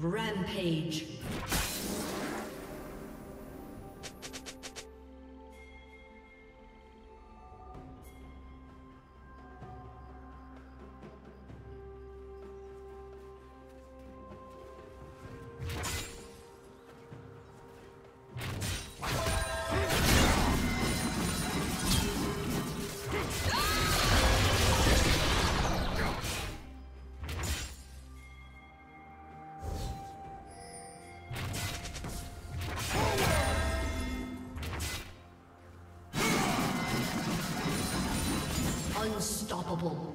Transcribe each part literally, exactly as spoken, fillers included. Rampage. Unstoppable.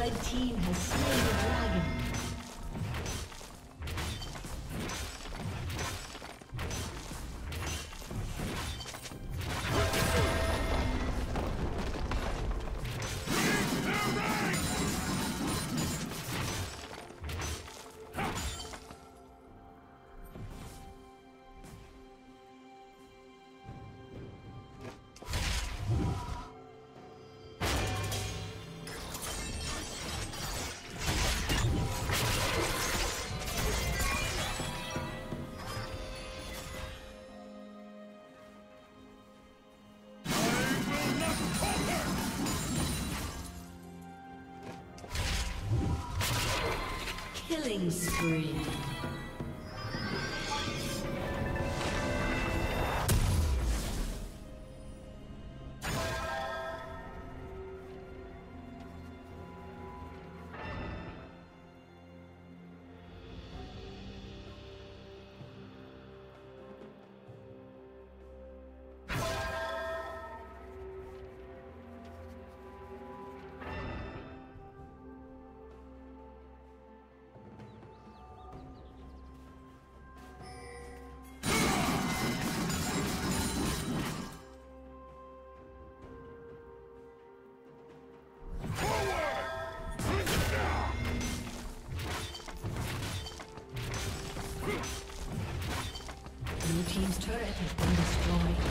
Red team has slain the dragon. Killing spree. team's turret has been destroyed.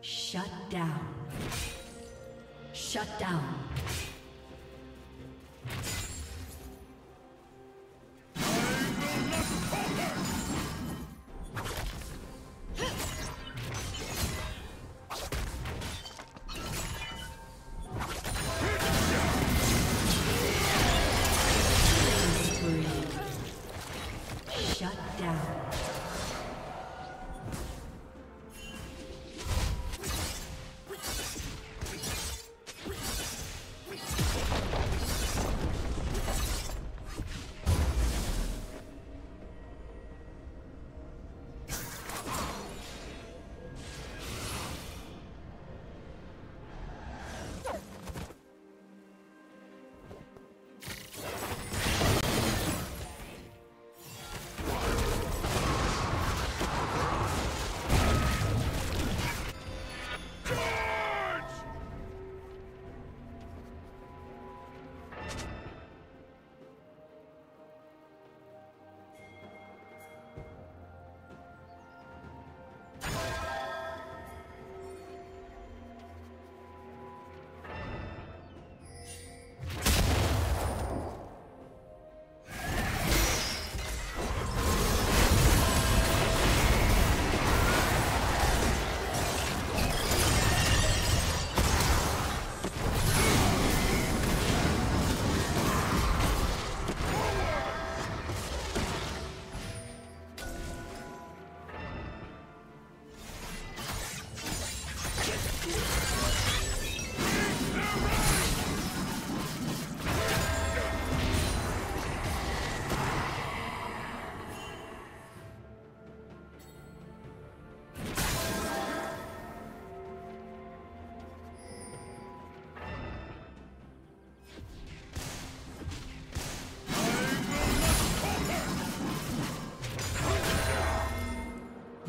Shut down. Shut down.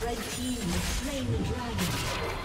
Red team has slain the dragon.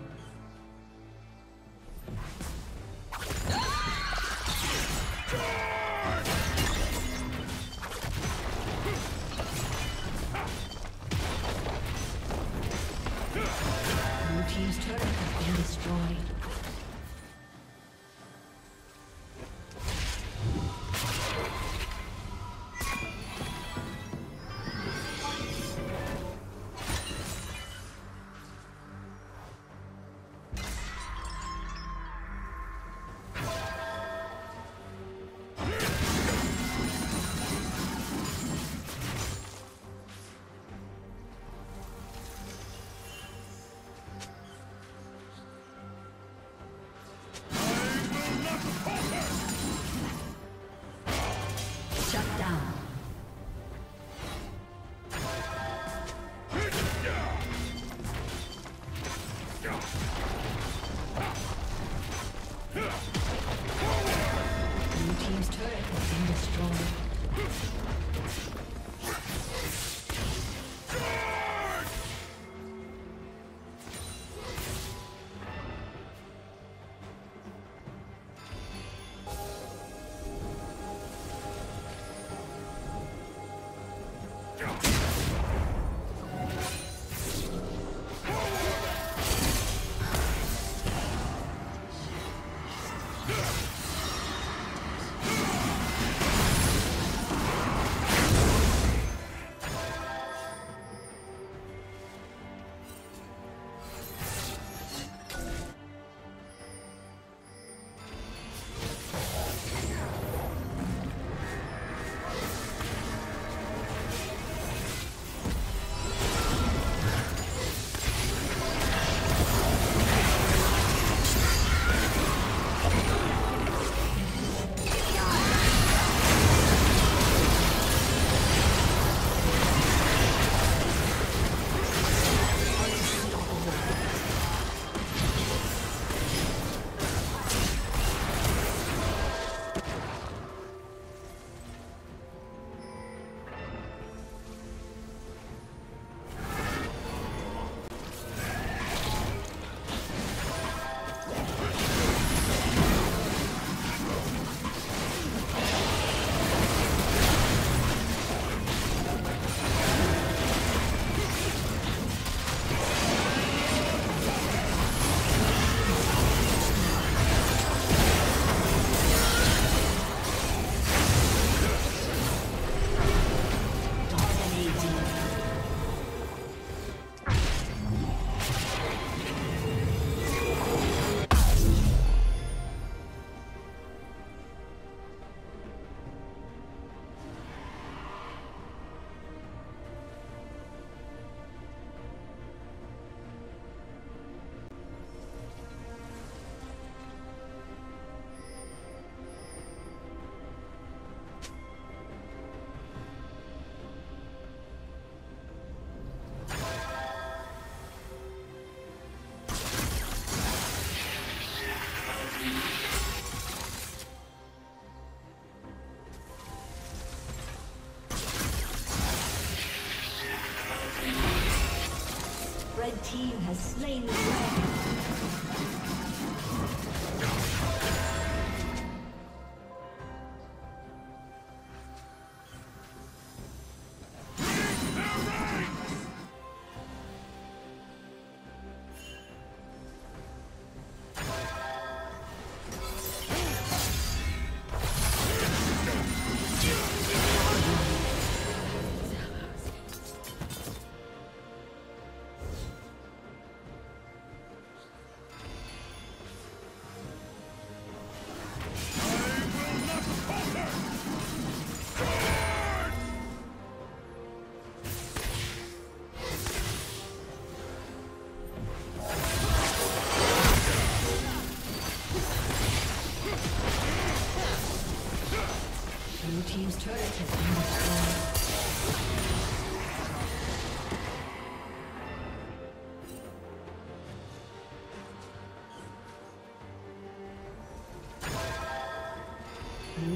Red team has slain the dragon. Blue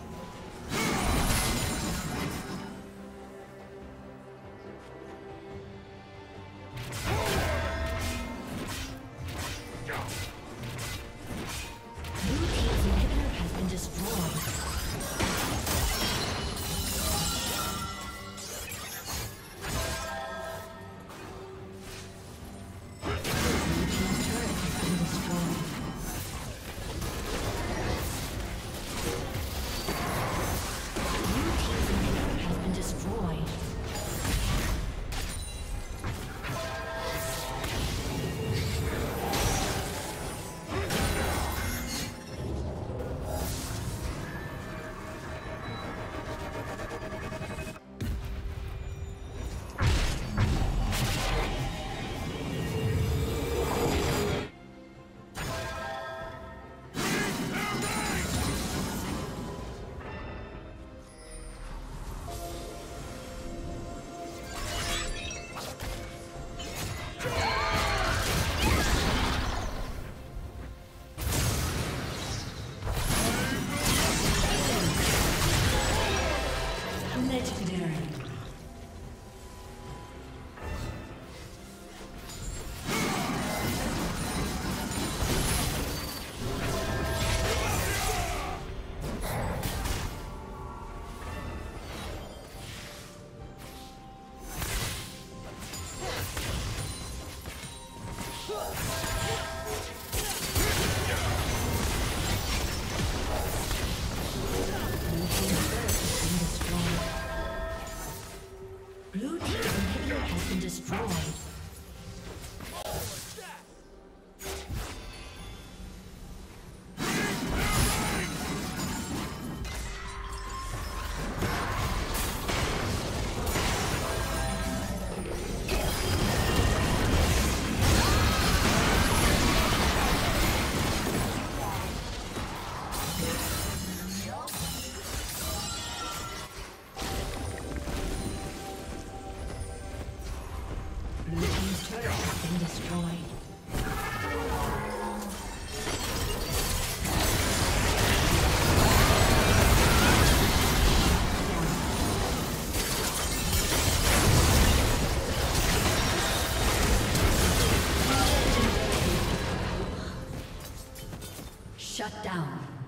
Shut down.